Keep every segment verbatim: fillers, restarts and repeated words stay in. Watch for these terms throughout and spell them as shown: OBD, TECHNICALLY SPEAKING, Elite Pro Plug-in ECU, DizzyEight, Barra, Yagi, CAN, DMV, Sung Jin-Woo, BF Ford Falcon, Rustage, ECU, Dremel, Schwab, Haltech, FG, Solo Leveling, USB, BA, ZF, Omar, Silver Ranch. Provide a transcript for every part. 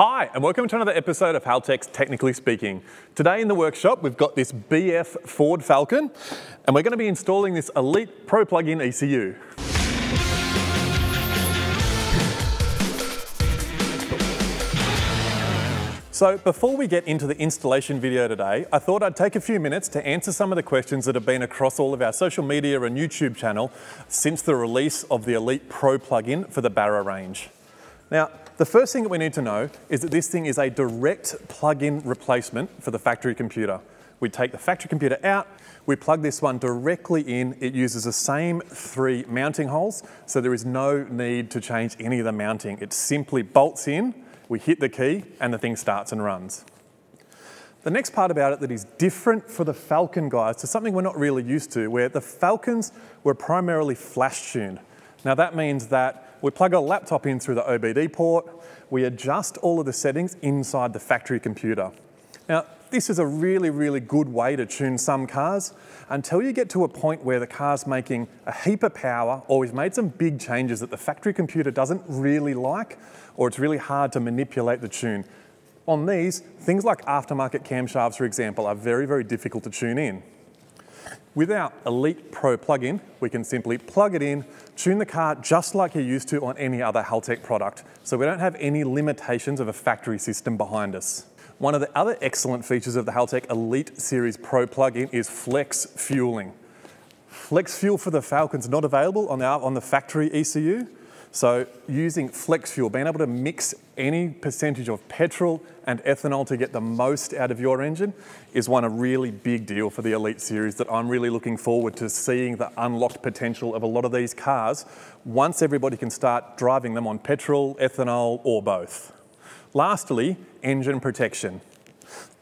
Hi, and welcome to another episode of Haltech's Technically Speaking. Today in the workshop, we've got this B F Ford Falcon, and we're going to be installing this Elite Pro Plug-in E C U. So before we get into the installation video today, I thought I'd take a few minutes to answer some of the questions that have been across all of our social media and YouTube channel since the release of the Elite Pro plug-in for the Barra range. Now, the first thing that we need to know is that this thing is a direct plug-in replacement for the factory computer. We take the factory computer out, we plug this one directly in. It uses the same three mounting holes, so there is no need to change any of the mounting. It simply bolts in. We hit the key and the thing starts and runs. The next part about it that is different for the Falcon guys to something we're not really used to, where the Falcons were primarily flash tuned. Now that means that we plug a laptop in through the O B D port, we adjust all of the settings inside the factory computer. Now this is a really, really good way to tune some cars until you get to a point where the car's making a heap of power or we've made some big changes that the factory computer doesn't really like, or it's really hard to manipulate the tune. On these, things like aftermarket camshafts, for example, are very, very difficult to tune in. With our Elite Pro plug-in, we can simply plug it in, tune the car just like you're used to on any other Haltech product. So we don't have any limitations of a factory system behind us. One of the other excellent features of the Haltech Elite Series Pro plug-in is flex fueling. Flex fuel for the Falcon's not available on the, on the factory E C U, so using flex fuel, being able to mix any percentage of petrol and ethanol to get the most out of your engine is one a really big deal for the Elite Series that I'm really looking forward to seeing the unlocked potential of a lot of these cars once everybody can start driving them on petrol, ethanol, or both. Lastly, engine protection.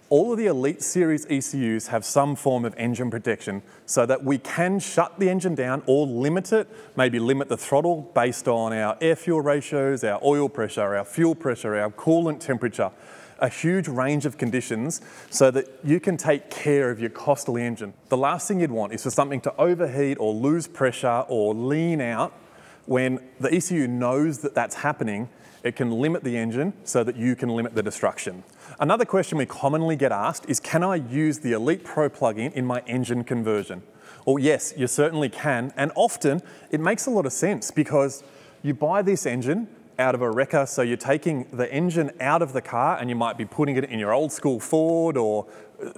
All of the Elite Series E C Us have some form of engine protection so that we can shut the engine down or limit it, maybe limit the throttle based on our air fuel ratios, our oil pressure, our fuel pressure, our coolant temperature, a huge range of conditions so that you can take care of your costly engine. The last thing you'd want is for something to overheat or lose pressure or lean out. When the E C U knows that that's happening, it can limit the engine so that you can limit the destruction. Another question we commonly get asked is, can I use the Elite Pro plug-in in my engine conversion? Well, yes, you certainly can, and often it makes a lot of sense because you buy this engine out of a wrecker, so you're taking the engine out of the car and you might be putting it in your old school Ford or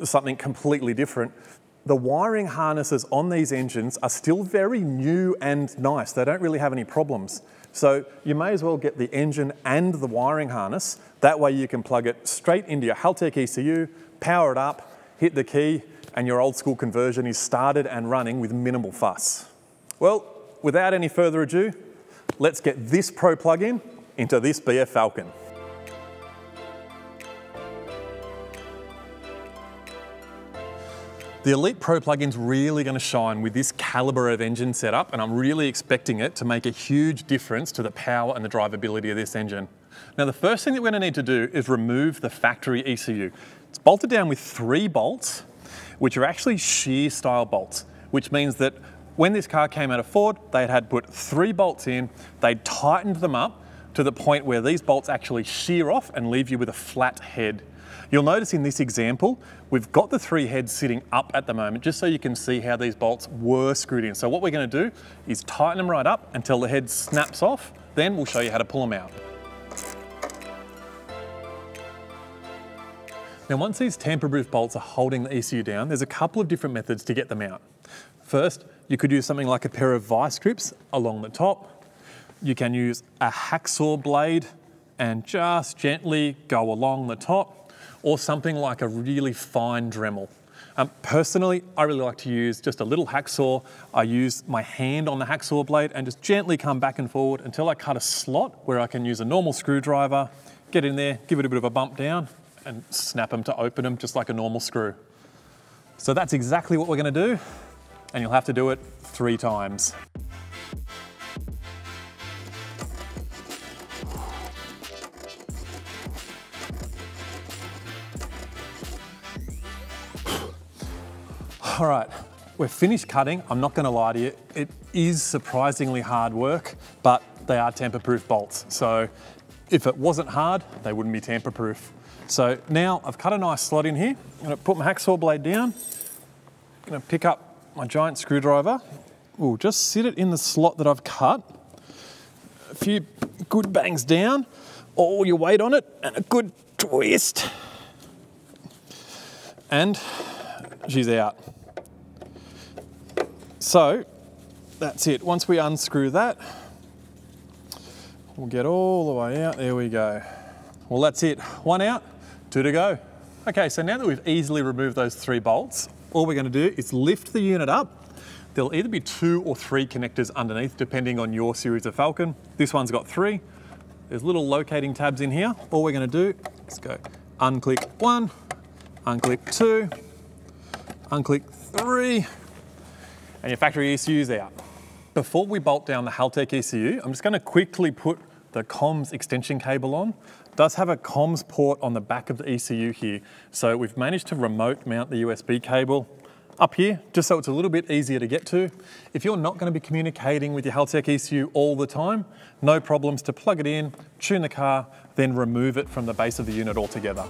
something completely different. The wiring harnesses on these engines are still very new and nice. They don't really have any problems. So you may as well get the engine and the wiring harness. That way you can plug it straight into your Haltech E C U, power it up, hit the key, and your old school conversion is started and running with minimal fuss. Well, without any further ado, let's get this Pro plug-in into this B F Falcon. The Elite Pro plug-in's really going to shine with this caliber of engine setup, and I'm really expecting it to make a huge difference to the power and the drivability of this engine. Now the first thing that we're going to need to do is remove the factory E C U. It's bolted down with three bolts, which are actually shear style bolts, which means that when this car came out of Ford, they had put three bolts in, they tightened them up to the point where these bolts actually shear off and leave you with a flat head. You'll notice in this example, we've got the three heads sitting up at the moment, just so you can see how these bolts were screwed in. So what we're going to do is tighten them right up until the head snaps off, then we'll show you how to pull them out. Now once these tamper-proof bolts are holding the E C U down, there's a couple of different methods to get them out. First, you could use something like a pair of vice grips along the top. You can use a hacksaw blade and just gently go along the top, or something like a really fine Dremel. Um, personally, I really like to use just a little hacksaw. I use my hand on the hacksaw blade and just gently come back and forward until I cut a slot where I can use a normal screwdriver, get in there, give it a bit of a bump down and snap them to open them just like a normal screw. So that's exactly what we're gonna do, and you'll have to do it three times. All right, we're finished cutting. I'm not gonna lie to you, it is surprisingly hard work, but they are tamper-proof bolts. So If it wasn't hard, they wouldn't be tamper proof. So now I've cut a nice slot in here. I'm gonna put my hacksaw blade down. I'm gonna pick up my giant screwdriver. We'll just sit it in the slot that I've cut. A few good bangs down, all your weight on it, and a good twist. And she's out. So that's it. Once we unscrew that, we'll get all the way out. There we go. Well, that's it. One out, two to go. Okay, so now that we've easily removed those three bolts, all we're gonna do is lift the unit up. There'll either be two or three connectors underneath, depending on your series of Falcon. This one's got three. There's little locating tabs in here. All we're gonna do is go unclick one, unclick two, unclick three, and your factory E C U is out. Before we bolt down the Haltech E C U, I'm just gonna quickly put the comms extension cable on. It does have a comms port on the back of the E C U here. So we've managed to remote mount the U S B cable up here, just so it's a little bit easier to get to. If you're not gonna be communicating with your Haltech E C U all the time, no problems to plug it in, tune the car, then remove it from the base of the unit altogether.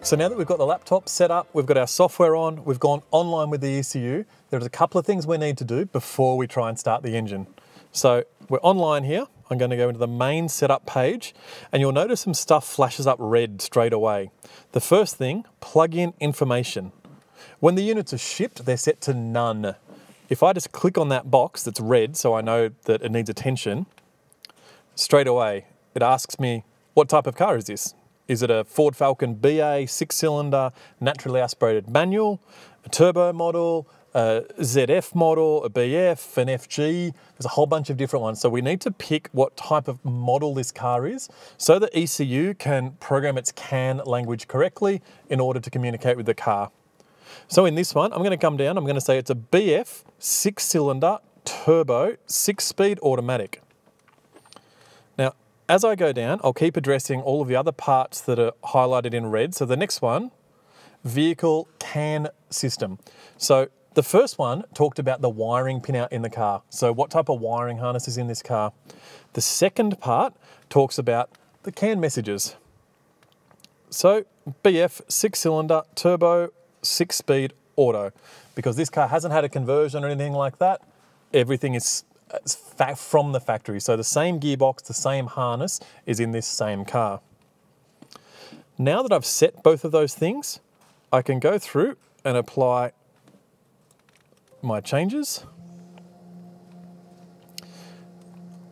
So now that we've got the laptop set up, we've got our software on, we've gone online with the E C U, there's a couple of things we need to do before we try and start the engine. So we're online here. I'm going to go into the main setup page, and you'll notice some stuff flashes up red straight away. The first thing, plug-in information. When the units are shipped, they're set to none. If I just click on that box that's red, so I know that it needs attention, straight away it asks me, what type of car is this? Is it a Ford Falcon B A, six-cylinder, naturally aspirated manual, a turbo model, a Z F model, a B F, an F G? There's a whole bunch of different ones. So we need to pick what type of model this car is so the E C U can program its C A N language correctly in order to communicate with the car. So in this one, I'm gonna come down, I'm gonna say it's a B F, six-cylinder, turbo, six-speed automatic. As I go down, I'll keep addressing all of the other parts that are highlighted in red. So the next one, vehicle C A N system. So the first one talked about the wiring pinout in the car. So what type of wiring harness is in this car? The second part talks about the C A N messages. So B F, six cylinder, turbo, six speed auto. Because this car hasn't had a conversion or anything like that, everything is It's from the factory. So the same gearbox, the same harness is in this same car. Now that I've set both of those things, I can go through and apply my changes.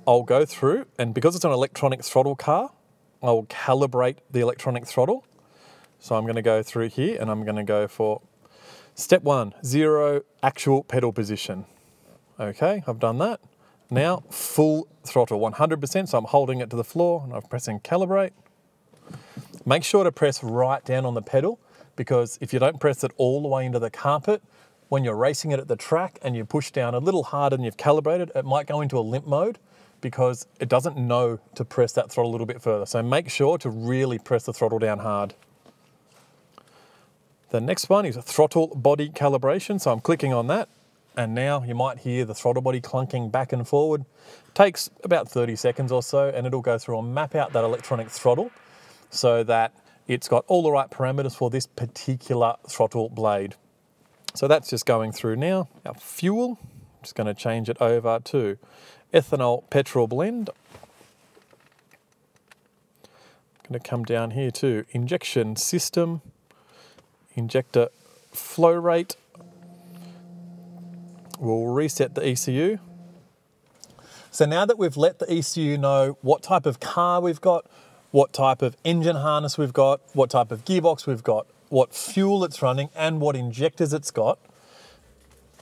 I'll go through, and because it's an electronic throttle car, I'll calibrate the electronic throttle. So I'm going to go through here and I'm going to go for step one, zero actual pedal position. Okay, I've done that. Now, full throttle, one hundred percent, so I'm holding it to the floor and I'm pressing calibrate. Make sure to press right down on the pedal, because if you don't press it all the way into the carpet, when you're racing it at the track and you push down a little harder than you've calibrated, it might go into a limp mode because it doesn't know to press that throttle a little bit further. So make sure to really press the throttle down hard. The next one is a throttle body calibration, so I'm clicking on that. And now you might hear the throttle body clunking back and forward. It takes about thirty seconds or so, and it'll go through and map out that electronic throttle so that it's got all the right parameters for this particular throttle blade. So that's just going through now. Our fuel, I'm just gonna change it over to ethanol petrol blend. Going to come down here to injection system, injector flow rate. We'll reset the E C U. So now that we've let the E C U know what type of car we've got, what type of engine harness we've got, what type of gearbox we've got, what fuel it's running and what injectors it's got,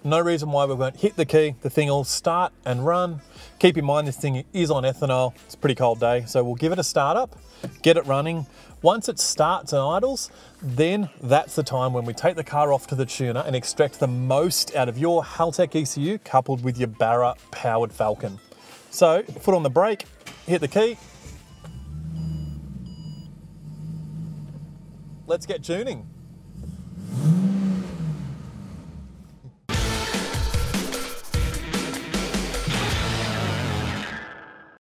no reason why we won't hit the key. The thing will start and run. Keep in mind this thing is on ethanol. It's a pretty cold day. So we'll give it a start up, get it running. Once it starts and idles, then that's the time when we take the car off to the tuner and extract the most out of your Haltech E C U coupled with your Barra powered Falcon. So foot on the brake, hit the key. Let's get tuning.